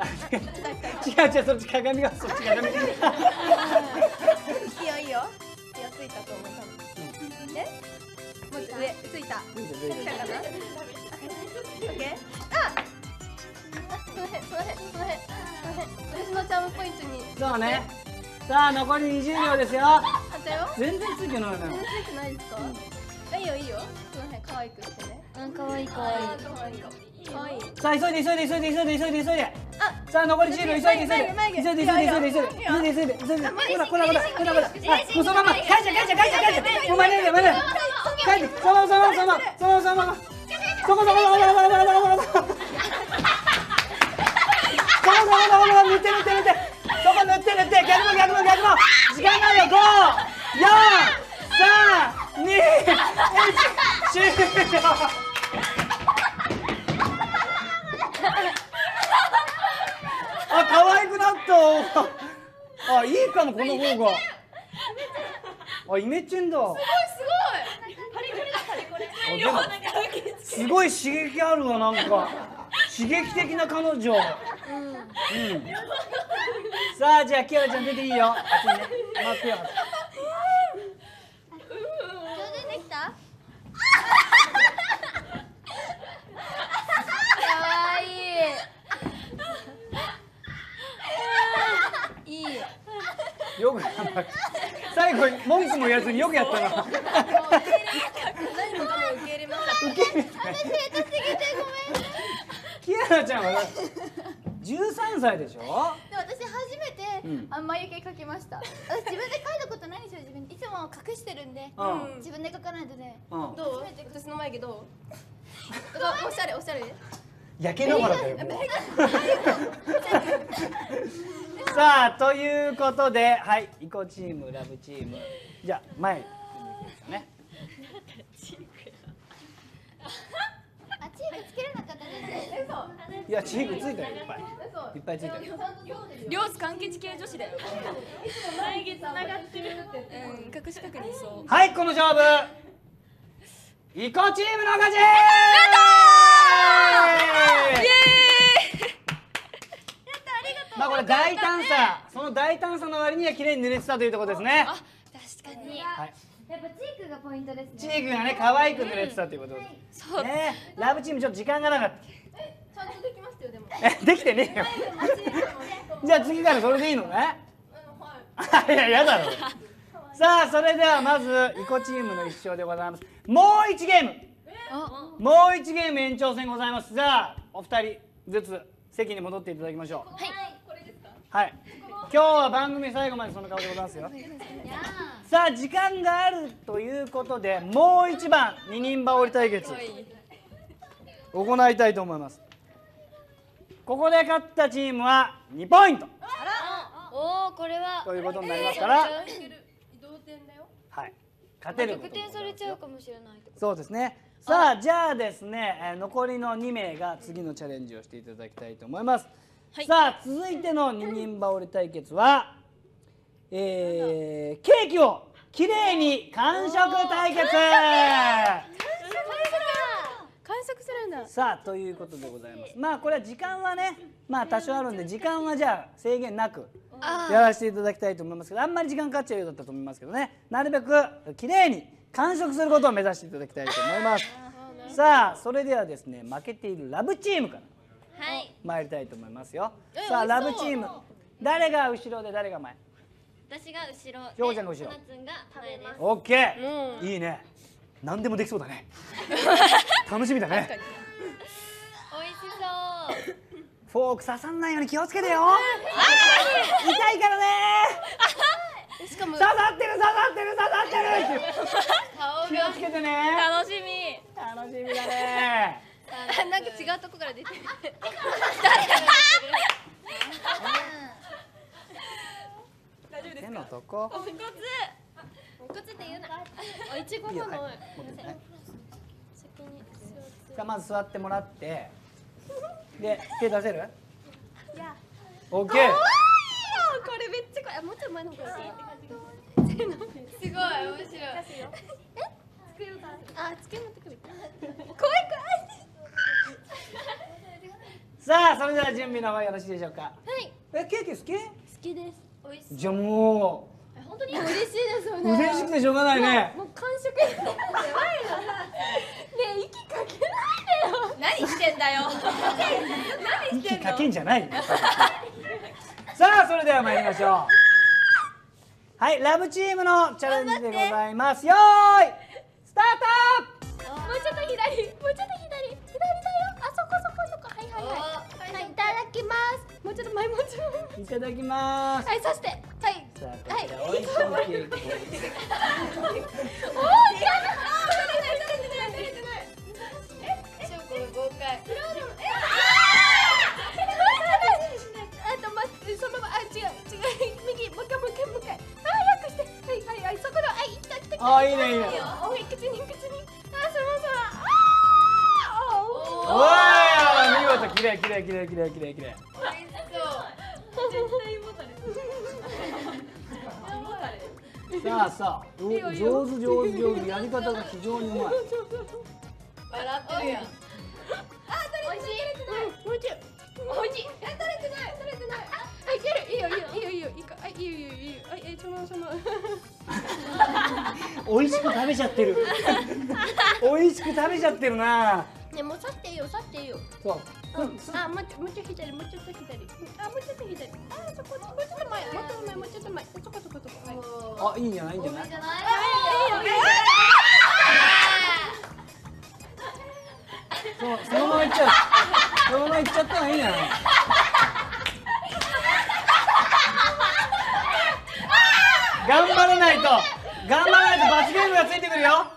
違うそっち鏡がそっち鏡。いいよ。やついたと思う。ね。ついたかな。その辺。私のチャームポイントに。そうね。さあ残り20秒ですよ。全然ついてないね。ついてないですか？いいよ。その辺可愛くしてね。可愛い。さあ急いで。あ、さあ残り10秒急いで。こら。そのまま帰っちゃ。お前ね。あ、いいかもこの方が。あ、イメチェンだ。すごい刺激あるわ。なんか刺激的な彼女。さあじゃあキアラちゃん出ていいよ。待ってよ。上手にできた？最後に文句も言わずによくやったな。キアラちゃんは13歳でしょ。で私初めて眉毛描きました。私自分で描いたことないんですよ。自分でいつも隠してるんで、自分で描かないとね。どう？私の眉毛どう？おしゃれおしゃれ。焼けながらだよ。さあということで、はい、イコチームラブチーム、じゃあ前に行きましたね。あ、チークつけれなかったね。いやチークついたよ、いっぱいいっぱいついたよ。両津柑橘系女子だよ。眉毛つながってる。隠し確認そう。はい、この勝負イコチームの勝ち。まあこれ大胆さ、その大胆さの割には綺麗に濡れてたというところですね。あ、確かに。はい。やっぱチークがポイントですね。チークがね、可愛く濡れてたということです。そう。ラブチームちょっと時間がなかった。ちゃんとできましたよでも。できてねえよ。じゃあ次からそれでいいのね。はい。いややだろ。さあそれではまずイコチームの1勝でございます。もう1ゲーム。もう1ゲーム延長戦ございます。じゃあお二人ずつ。席に戻っていただきましょう。はい、これですか。はい、今日は番組最後までその顔でございますよ。さあ、時間があるということで、もう一番二人羽織対決行いたいと思います。ここで勝ったチームは2ポイント。おお、これはということになりますから。同点だよ。はい、勝てる。逆転されちゃうかもしれない。そうですね。さあ、じゃあですね、残りの2名が次のチャレンジをしていただきたいと思います。はい、さあ、続いての二人羽織対決は、ケーキをきれいに完食対決。完食するんだ。さあ、ということでございます。まあ、これは時間はね、まあ多少あるんで、時間はじゃあ制限なくやらせていただきたいと思いますけど、あんまり時間かかっちゃうようだったと思いますけどね、なるべくきれいに完食することを目指していただきたいと思います。さあ、それではですね、負けているラブチームから参りたいと思いますよ。さあ、ラブチーム、誰が後ろで誰が前？私が後ろ。ひょうちゃんが後ろ。なつんが前です。オッケー。いいね。何でもできそうだね。楽しみだね。おいしそう。フォーク刺さんないように気をつけてよ。痛いからね。しかも刺さってる刺さってる刺さってる。気をつけてね。楽しみ。楽しみだね。なんか違うとこから出てる。大丈夫ですか。手のとこ。お骨。お骨って言うな。あ、いちごなの。じゃまず座ってもらって。で手出せる？いや。オッケー。これめっちゃ怖い。もうちょっと前の方がいい。すごい面白い。机のあ、机持ってくる。怖い怖い。さあ、それでは準備の方よろしいでしょうか。はい。ケーキ好き？好きです。おいしい。じゃもう本当に嬉しいですよね。嬉しくてしょうがないね。もう完食。やばいな。ね、息かけないでよ。何してんだよ。何してんの？息かけんじゃない。さあ、それでは参りましょう。はい、ラブチームのチャレンジでございます。よーい、スタート。もうちょっと左、もうちょっと左、左だよ。あそこそこそこ、はいはいはい。いただきます。もうちょっと前もちょ。いただきます。はい、刺して。はい。はい。おいしいケーキ。おお、やだ。しょこの豪快。そのまま、あ、違う、違う、右、もう一回、もう一回、もう一回。早くして、はい、はい、はい、そこだ、はい、来た、来た、来た。あ、いいね、いいね。おい、口に、口に。あ、そのまま。ああ、おお。おお、見事、きれい、きれい、きれい、きれい、きれい、きれい。おいしそう。絶対胃もたれ。胃もたれ。さあ、さあ、上手、上手、上手、やり方が非常にうまい。笑ってるやん。あ、取れてない。もう一回。もう一回。え、取れてない、取れてない。いける、いいよいいよいいよいいか、あ、いいよいいよいいよ、あ、え、そのその。美味しく食べちゃってる。美味しく食べちゃってるな。ね、もう去っていいよ去っていいよ。そう。あ、もうちょっと左、もうちょっと左。あ、もうちょっと左。あ、そこ、もうちょっと前、もうちょっと前、もうちょっと前。そこそこそこ。あ、いいんじゃないんじゃない。いいじゃない。そのまま行っちゃう。そのまま行っちゃったらいいんじゃない。頑張らないと、頑張らないと罰ゲームがついてくるよ。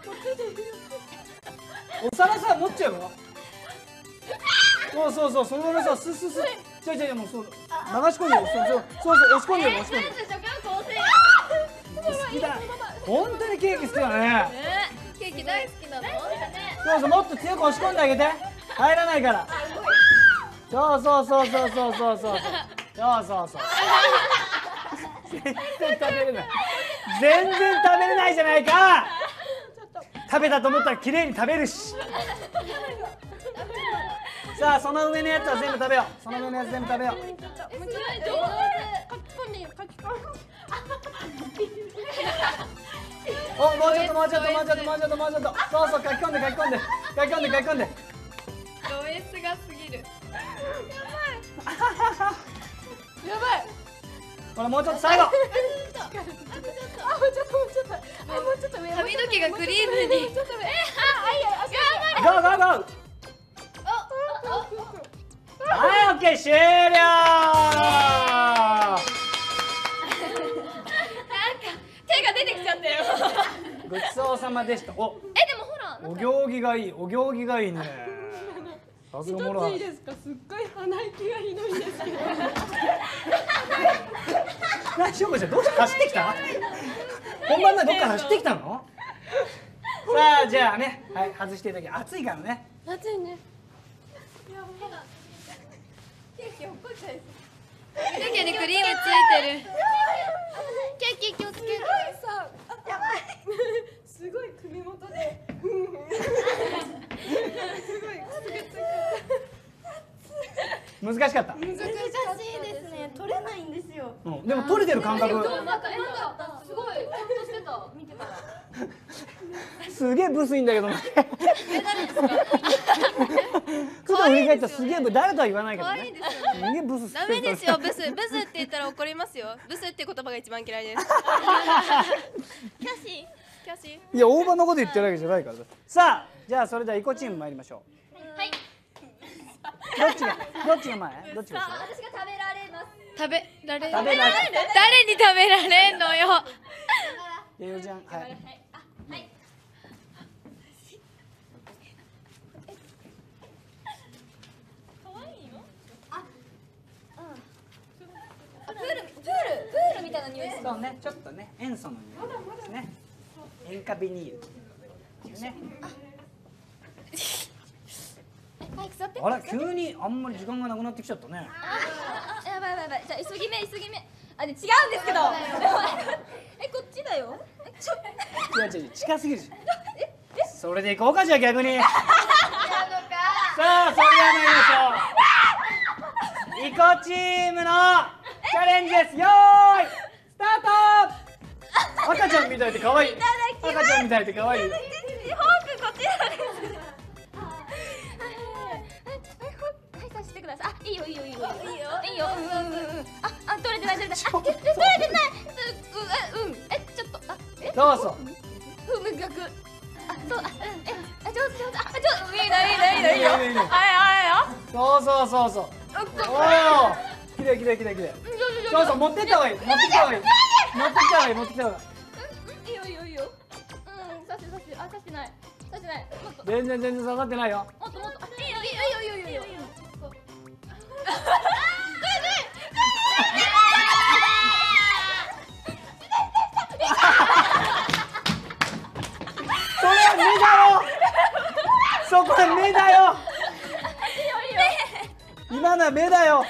お皿さ、持っちゃうの。そうそうそう、そのままさ、ススス、違う違う、もうそう、流し込んでる、そうそう、押し込んでる、押し込んでる。好きだ、本当にケーキ好きだね。ケーキ大好きなの。そうそう、もっと強く押し込んであげて、入らないから。そうそうそうそうそうそうそう。そうそう。全然食べれない。全然食べれないじゃないか。食べたと思ったら綺麗に食べるし。さあ、その上のやつは全部食べよう。その上のやつ全部食べよう。お、もうちょっともうちょっともうちょっともうちょっともうちょっと。そうそう、書き込んで書き込んで書き込んで書き込んで。ド S がすぎる。やばい。やばい。これもうちょっと最後。あ、もうちょっともうちょっと。あ、もうちょっと上。髪の毛がクリームに。え、あ、あいや。頑張れ。ゴーゴーゴー。はい、オッケー、終了。なんか手が出てきちゃったよ。ごちそうさまでした。お、え、でもほら、お行儀がいい、お行儀がいいね。一ついいですか、すっごい鼻息がひどいんですけど。な、しょうこちゃん、どうして走ってきた？本番でどっか走ってきたの？さあ、じゃあね、はい、外していただき、暑いからね。暑いね。やばい。ケーキ落っこっちゃいそう。ケーキにクリームついてる。ケーキ気をつける。やばい。すごい首元で。すごいくすぐつく。難しかった。難しいですね。取れないんですよ。でも取れてる感覚。なんかすごいちゃんとしてた。見てたら。すげえブスいんだけど。振り返ったらすげえブス、誰とは言わないけどね。ダメですよ、ブス。ブスって言ったら怒りますよ。ブスって言葉が一番嫌いです。キャシー、キャシー。いや、大場のこと言ってるわけじゃないから。さあ、じゃあそれではイコチーム参りましょう。はい。どっちが前？どっちが？私が食べられます。食べられる。誰に食べられんのよ。ゆうちゃん、はい。プールみたいな匂いですよね。ちょっとね、塩素の匂いですね。塩化ビニールね。あら、急にあんまり時間がなくなってきちゃったね。やばいやばい。じゃあ急ぎ目。あ、違うんですけど。え、こっちだよ。違う近すぎるし。それで行こうか、じゃあ逆に。さあ、それでは参りましょう。イコチームのチャレンジです。よーい、スタート。赤ちゃんみたいで可愛い。赤ちゃんみたいで可愛い。フォークこっちだ。はい、刺してください。あ、いいよ。あ、取れてない。あ、取れてない。うん、え、ちょっと、あ、え、そうそう。ふむがく。あ、そう、あ、え、あ、上手。あ、上手。いいよ。はい。そう。おお、きれい。そうそう、持ってったほうがいい。持ってったほうがいい。いいよ。刺して。あ、刺してない。全然刺さってないよ。もっと。いいよ。それは目だよ。今のは目だよ。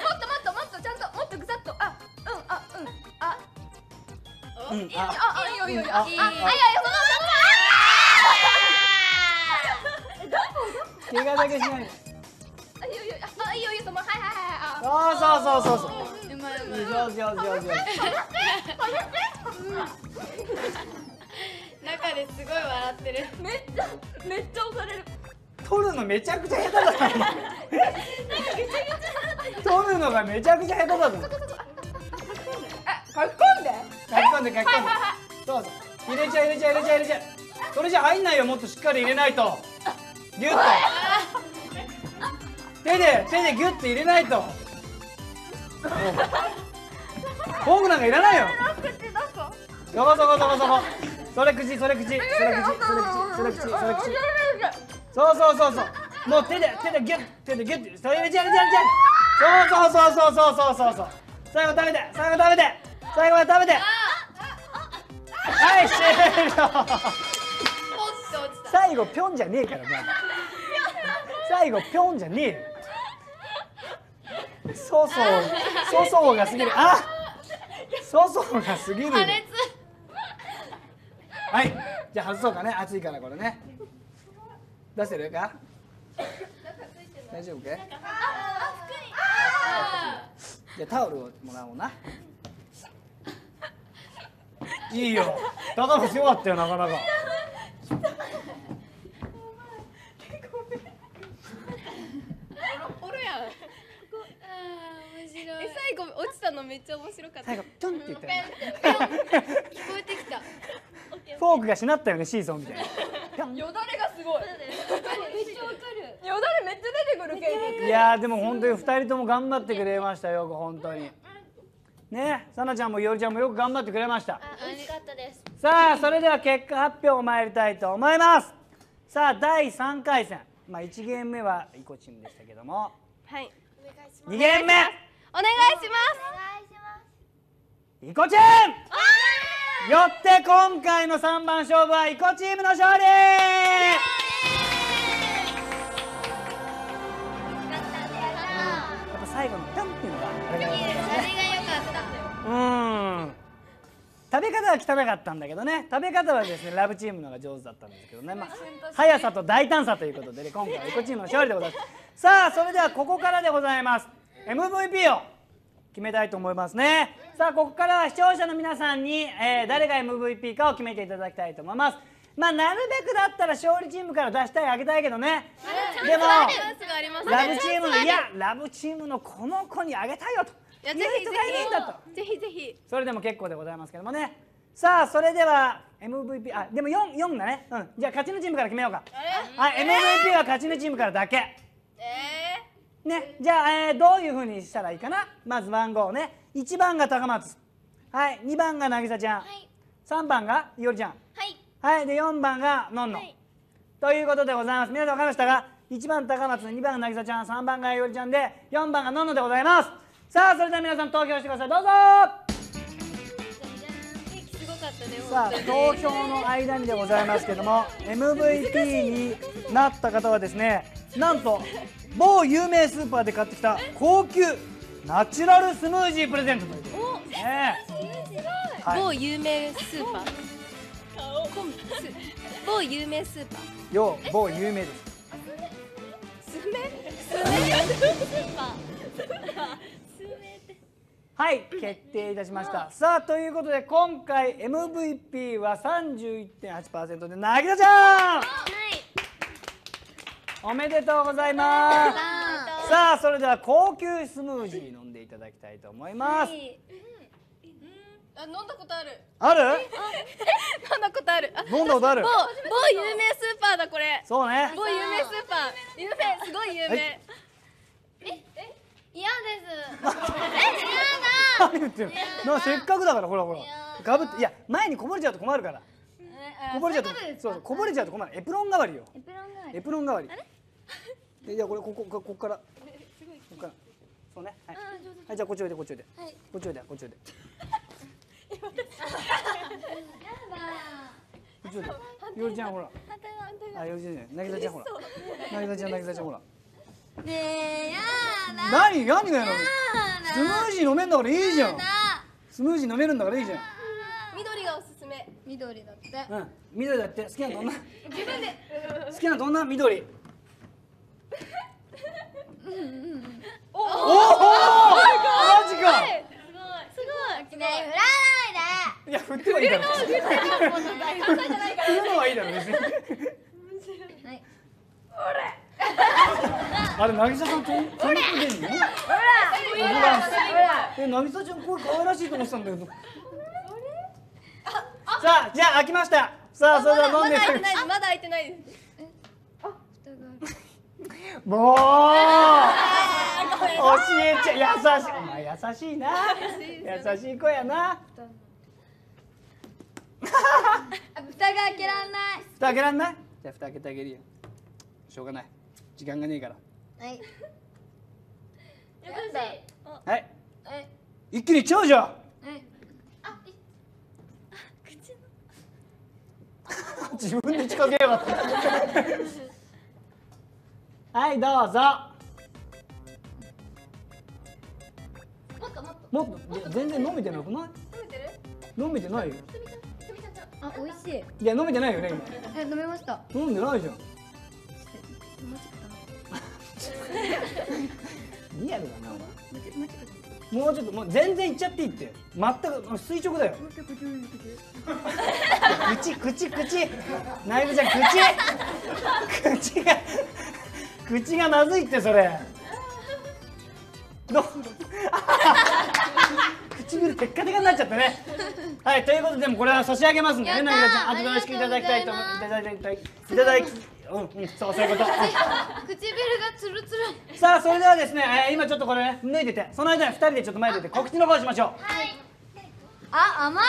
めっちゃ押される。取るのめちゃくちゃ下手だった。取るのがめちゃくちゃ下手だぞ。あ、書き込んで書き込んでそうそう、入れちゃう。それじゃ入んないよ、もっとしっかり入れないと。ギュッと手でギュッと入れないと。フォークなんかいらないよ。そこそれ口。そう。もう手でギュッてそれ入れちゃう。そう。最後食べて。はい終了。最後ピョンじゃねえからね。そうが過ぎる。あ、そうが過ぎる。はい、じゃあ外そうかね、暑いからこれね。出せるか？大丈夫か？じゃあタオルをもらおうな。いいよ。だから強かったよなかなか。最後落ちたのめっちゃ面白かった。最後ピョンって言ったよね。聞こえてきた。フォークがしなったよね、シーソンみたいな。よだれがすごい。よだれめっちゃ出てくる。いやでも本当に2人とも頑張ってくれましたよ、本当に。ね、さなちゃんもいおりちゃんもよく頑張ってくれました。美味しかったです。さあそれでは結果発表を参りたいと思います。さあ第3回戦、まあ1ゲーム目はイコチームでしたけども。はい。2ゲーム目。お願いします。イコチーム。よって今回の3番勝負はイコチームの勝利。やっぱ最後のピョンっていうのがあれが良かった。食べ方は汚かったんだけどね。食べ方はですね、ラブチームのが上手だったんですけどね。まあ速さと大胆さということで、ね、今回はイコチームの勝利でございます。さあそれではここからでございます。MVP を決めたいと思いますね。さあここからは視聴者の皆さんに、誰が MVP かを決めていただきたいと思います。まあなるべくだったら勝利チームから出したいあげたいけどね。でもラブチームの、いやラブチームのこの子にあげたいよという人がいるんだと。ぜひそれでも結構でございますけどもね。さあそれでは MVP、 あでも4だね、うん、じゃあ勝ちのチームから決めようか。はい、 MVP は勝ちのチームからだけ。ね、じゃあ、どういう風にしたらいいかな。まず番号ね、1番が高松、はい、2番が渚ちゃん、はい、3番がいおりちゃん、はい、はい、で4番がのんの、はい、ということでございます。皆さん分かりましたが、1番高松、2番が渚ちゃん、3番がいおりちゃんで4番がのんのでございます。さあそれでは皆さん投票してください、どうぞ。さあ投票の間にでございますけどもMVP になった方はですね、なんと某有名スーパーで買ってきた高級ナチュラルスムージープレゼントということですね。某有名スーパー、某有名スーパーよ、某有名です。はい、決定いたしました。さあということで今回 MVP は 31.8% でなぎさちゃん、おめでとうございます。さあそれでは高級スムージー飲んでいただきたいと思います。あ、飲んだことある飲んだことある。某有名スーパーだこれ。そうね、某有名スーパー、有名、すごい有名。嫌です嫌だ。せっかくだから、ほらガブって、いや前にこぼれちゃうと困るから、こぼれちゃうと困る。エプロン代わりよ、エプロン代わり。いやこれここからそうね。はい、じゃあこっちおいで。いおりちゃんほら、あいおりちゃんじゃない、渚ちゃんほら。ねえやだ。何がやだ。スムージー飲めんだからいいじゃん。緑がおすすめ。緑だって。うん、緑だって。好きなの女、自分で好きなの女、緑。おおマジか、すごい。ねえ振らないで。いや振ってはいいだろ、振るのはいいだろ別に。はい、俺あれ、渚さんとこんな子でいいの？え、渚ちゃんこれ可愛らしいと思ってたんだけど。さあ、じゃあ開きました。さあ、それでは飲んでいく。まだ開いてないです。もう教えちゃう。優しい。お前優しいな。優しい子やな。蓋が開けらんない。蓋開けらんない？じゃあ蓋開けてあげるよ。しょうがない。時間がねえから。はい。よろしい。はい。一気に長女。はい。あ、口の。自分で近づけよかった。はい、どうぞ。もっと全然伸びてなくない？伸びてないよ。あ、美味しい。いや、飲めてないよね、今。え、飲めました。飲んでないじゃん。リアルだな、お前。もうちょっと、もう全然いっちゃっていいって。全く、垂直だよ。口。内部じゃん、口がまずいって、それ。どう。唇テッカテカになっちゃったね。はい、ということで、もこれは差し上げますんでね、なぎらちゃん、あとよろしくいただきたいと思ってそういうこと。唇がつるつる。さあ、それではですね、今ちょっとこれね、脱いでて、その間に2人でちょっと前出て、告知の方しましょう。はい。あ、甘い。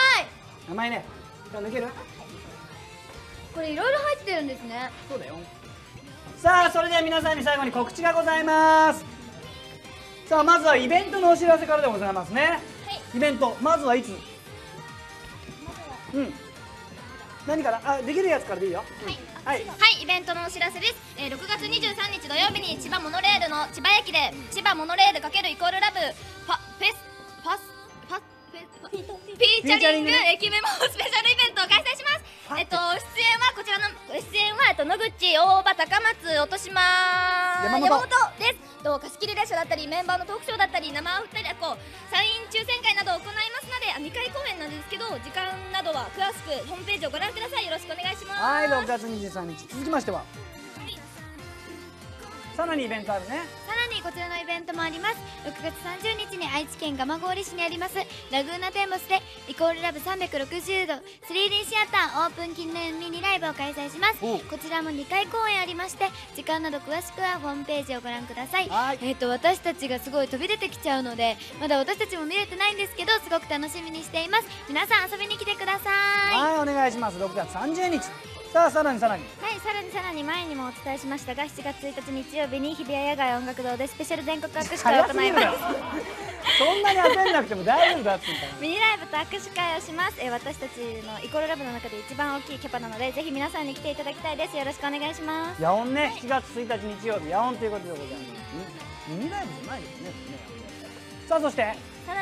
甘いね。じゃあ抜ける？これいろいろ入ってるんですね。そうだよ。さあ、それでは皆さんに最後に告知がございます。さあ、まずはイベントのお知らせからでございますね。イベント、まずはいつ？うん。何から？あ、できるやつからでいいよ。はい。はい、イベントのお知らせです。6月23日土曜日に千葉モノレールの千葉駅で千葉モノレール×イコールラブフィーチャリング駅メモスペシャルイベントを開催します。出演は野口、大場、高松、落島、山本です。貸し切り列車だったりメンバーのトークショーだったり生お二人こうサイン抽選会などを行いますので、2回公演なんですけど、時間などは詳しくホームページをご覧ください。よろしくお願いします。はい、6月23日、続きましては。さらにイベントあるね。さらにこちらのイベントもあります。6月30日に愛知県蒲郡市にありますラグーナテンボスでイコールラブ360度 3D シアターオープン記念ミニライブを開催します。こちらも2回公演ありまして、時間など詳しくはホームページをご覧ください。私たちがすごい飛び出てきちゃうので、まだ私たちも見れてないんですけど、すごく楽しみにしています。皆さん遊びに来てください。はい、お願いします。6月30日。さあ、さらにはい、さらに前にもお伝えしましたが、7月1日日曜日に日比谷野外音楽堂でスペシャル全国握手会を行います。そんなに焦んなくても大丈夫だってミニライブと握手会をします。私たちのイコールラブの中で一番大きいキャパなので、ぜひ皆さんに来ていただきたいです。よろしくお願いします。野音ね、7月1日日曜日野音ということでございます。ミニライブじゃないですね。さあ、そして。さ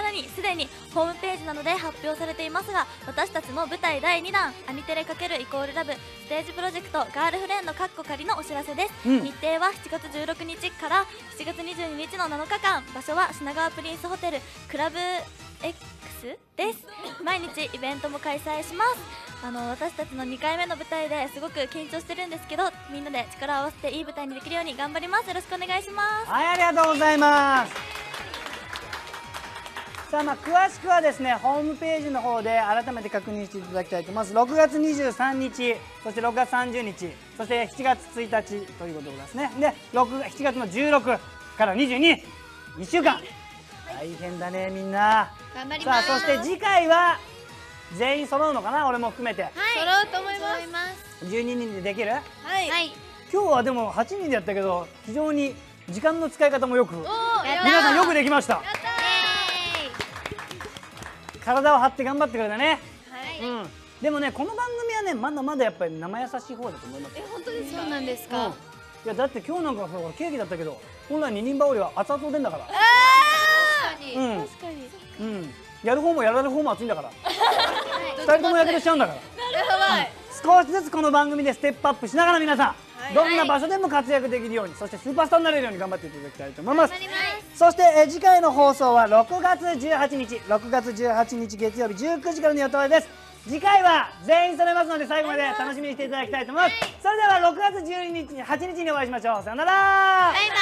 らにすでにホームページなどで発表されていますが、私たちの舞台第2弾アニテレ×イコールラブステージプロジェクトガールフレンドカッコ仮のお知らせです、日程は7月16日から7月22日の7日間、場所は品川プリンスホテルクラブ X です。毎日イベントも開催します。私たちの2回目の舞台ですごく緊張してるんですけど、みんなで力を合わせていい舞台にできるように頑張ります。よろしくお願いします。はい、ありがとうございます。さあ、詳しくはですね、ホームページの方で改めて確認していただきたいと思います。6月23日、そして6月30日、そして7月1日ということですね。で、7月の16から22、2週間。大変だね、みんな。頑張ります。さあ、そして次回は全員揃うのかな、俺も含めて。はい、揃うと思います。12人でできる？はい。今日はでも8人でやったけど、非常に時間の使い方もよく、皆さんよくできました。体を張って頑張ってくれたね。はい。でもね、この番組はね、まだまだやっぱり生優しい方だと思います。え、本当ですか？そうなんですか。いや、だって今日なんかそうケーキだったけど、本来二人羽織は熱々でんだから。ああ。確かに。うん。やる方もやられる方も熱いんだから。2人ともやけどしちゃうんだから。なるほど。少しずつこの番組でステップアップしながら皆さんどんな場所でも活躍できるように、そしてスーパースターになれるように頑張っていただきたいと思います。そして次回の放送は6月18日月曜日19時からの予定です。次回は全員揃えますので、最後まで楽しみにしていただきたいと思います。それでは6月18日にお会いしましょう。さよなら。バイバイ。